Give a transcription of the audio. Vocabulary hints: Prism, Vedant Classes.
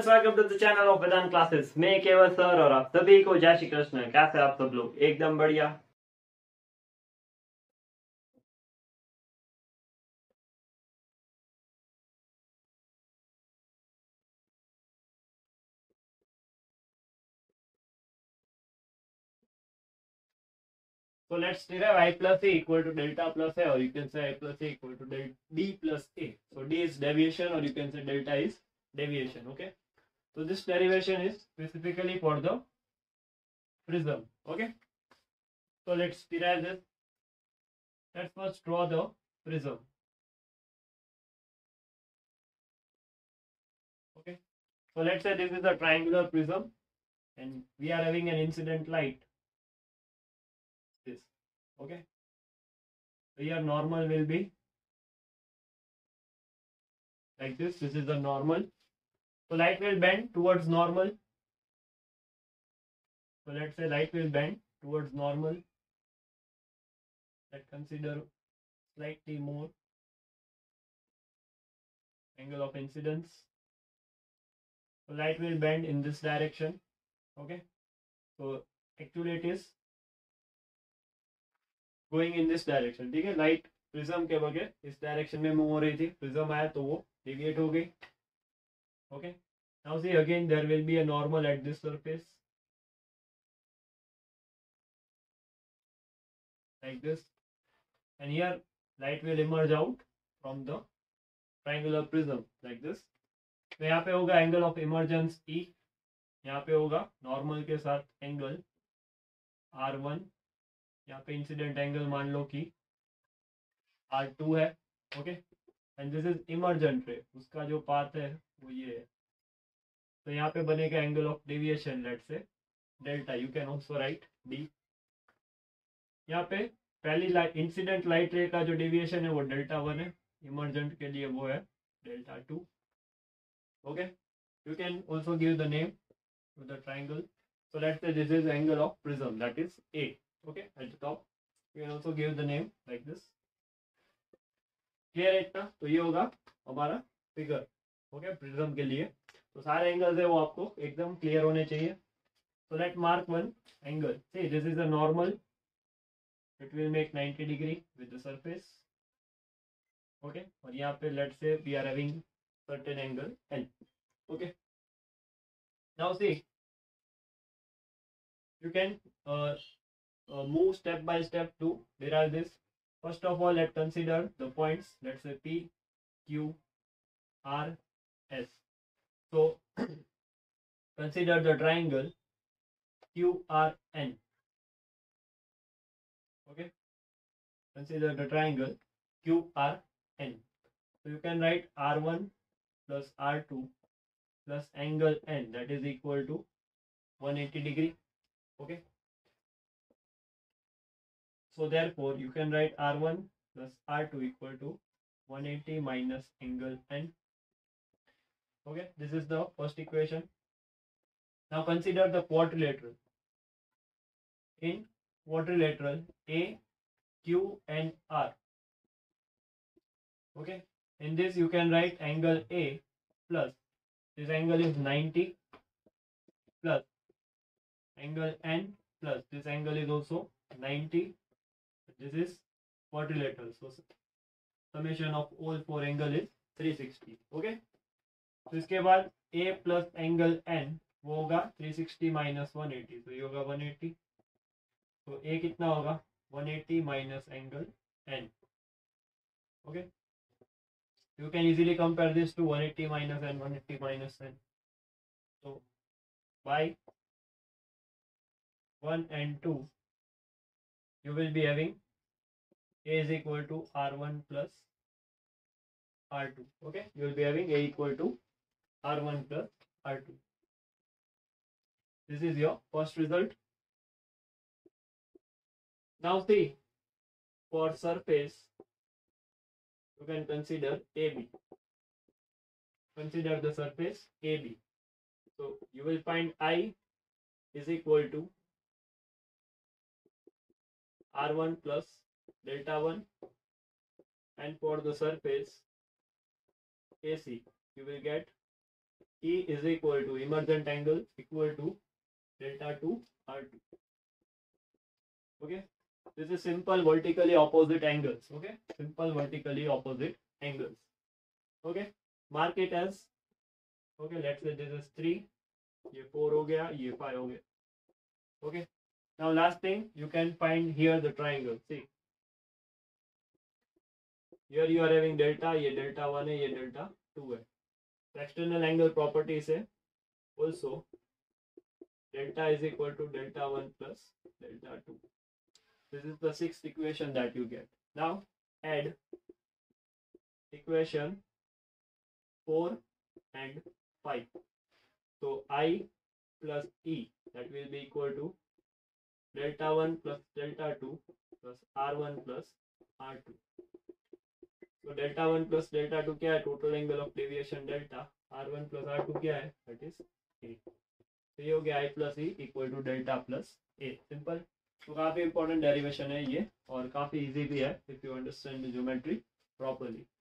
Students, welcome to the channel of Vedant classes. मैं केवल sir और आप सभी को जय श्री कृष्ण। कैसे आप सब लोग? एकदम बढ़िया। So let's derive I plus A equal to delta plus A, or you can say I plus A equal to delta D plus A. So D is deviation, or you can say delta is deviation. Okay. So this derivation is specifically for the prism. Okay. So let's derive this. Let's first draw the prism. Okay. So let's say this is a triangular prism, and we are having an incident light. Okay, so here normal will be like this. This is the normal, so light will bend towards normal. So let's say light will bend towards normal. Let's consider slightly more angle of incidence. So light will bend in this direction. Okay, so actually it is going in this direction. ठीक है, light prism के बगैर इस direction में move हो रही थी, prism आया तो वो डिविएट हो गई। Okay, now see again there will be a normal at this surface like this, and here light will emerge out from the triangular prism like this. तो यहाँ पे होगा एंगल ऑफ इमर्जेंस ई, यहाँ पे होगा नॉर्मल के साथ एंगल R1, यहाँ पे इंसिडेंट एंगल मान लो कि R2 है। Okay, and this is emergent ray, उसका जो पाथ है वो ये है। तो यहाँ पे बनेगा angle of deviation, let's say delta, you can also write D. यहाँ पे पहली लाइट इंसिडेंट लाइट रे का जो डेविएशन है वो डेल्टा 1 है, इमर्जेंट के लिए वो है delta 2। Okay, you can also give the name to the triangle. So let's say this is angle of prism, that is A. Okay, at the top you can also give the name like this. Clear है इतना? तो ये होगा हमारा figure. Okay, prism के लिए तो सारे एंगल्स है वो आपको एकदम क्लियर होने चाहिए। तो let mark one angle, see this is a normal, it will make 90 degree with the surface. Okay, और यहाँ पे let say we are having certain angle L. Okay, now see you can move step by step to derive this. First of all, let's consider the points, let's say P, Q, R, S. So consider the triangle QRN. Okay, consider the triangle QRN. So you can write R1 plus R2 plus angle N, that is equal to 180 degree. Okay, so therefore you can write R1 plus R2 equal to 180 minus angle N. Okay, this is the first equation. Now consider the quadrilateral. In quadrilateral A, Q and R. Okay, in this you can write angle A plus, this angle is 90, plus angle N plus, this angle is also 90. This is quadrilateral, so summation of all four angle is 360. Okay, तो इसके बाद A plus angle N वो होगा 360 minus 180, तो ये होगा 180. तो A कितना होगा 180 minus angle N. Okay, you can easily compare this to 180 minus N, 180 minus N. So by 1 and 2 you will be having A is equal to R1 plus R2. Okay, you will be having A equal to R1 plus R2. This is your first result. Now see, for surface you can consider AB. Consider the surface AB. So you will find I is equal to R1 plus delta 1, and for the surface AC you will get E is equal to emergent angle equal to delta 2 R2. Okay, this is simple vertically opposite angles. Okay, simple vertically opposite angles. Okay, mark it as, okay, let's say this is 3, ये 4 हो गया, ये 5 हो गया. Okay, now last thing, you can find here the triangle. See, here you are having delta, ये delta 1 है, ये delta 2 है. Fractional angle property से also delta is equal to delta 1 plus delta 2. This is the 6th equation that you get. Now add equation 4 and 5. So I plus E, that will be equal to delta 1 plus delta 2 plus R1 plus R2. So delta 1 plus delta 2 क्या है? Total angle of deviation delta. R1 plus R2 क्या है? That is A. So ये हो गया I plus E equal to delta plus A. Simple. तो काफी important derivation है ये और काफी इजी भी है if you understand geometry properly.